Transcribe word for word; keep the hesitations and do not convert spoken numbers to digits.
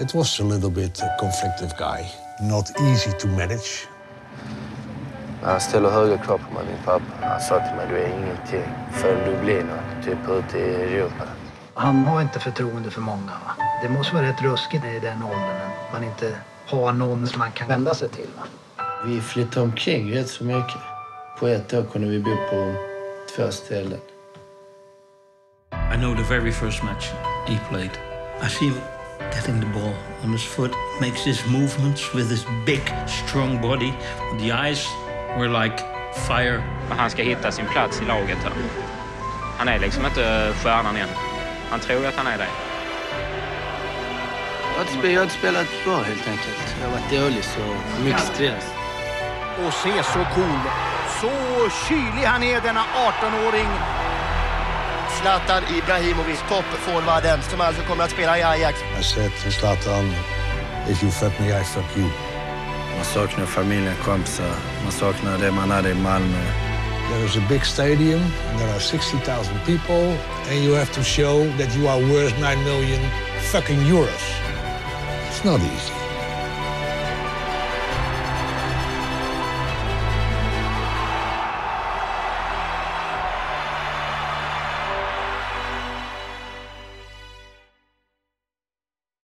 It was a little bit a conflictive guy. Not easy to manage. Han ställer högre krav på mig, min pappa. Han sa till mig, du är ingenting förrän du blir något, typ ute i Europa. Han har inte förtroende för många, va? Det måste vara rätt ruskigt i den åldern. Man inte har någon som man kan vända sig till, va? Vi flyttade omkring rätt så mycket. På ett år kunde vi bo på två ställen. I know the very first match he played. I see him getting the ball on his foot, makes his movements with his big, strong body. The eyes were like fire. Han ska hitta sin plats i laget här. Han är liksom inte stjärnan än. Han tror att han är det. Jag har inte spelat bra helt enkelt. Jag har varit dålig, så mycket stress. Och se så cool, så kylig han är, denna arton-åring. Zlatan Ibrahimovic, toppforwarden som alltså kommer att spela i Ajax. Jag sa till Zlatan, if you fuck me, I fuck you. Man saknar familjen, kompisar. Man saknar det man hade i Malmö. There is a big stadium, and there are sixty thousand people, and you have to show that you are worth nine million fucking euros. It's not easy.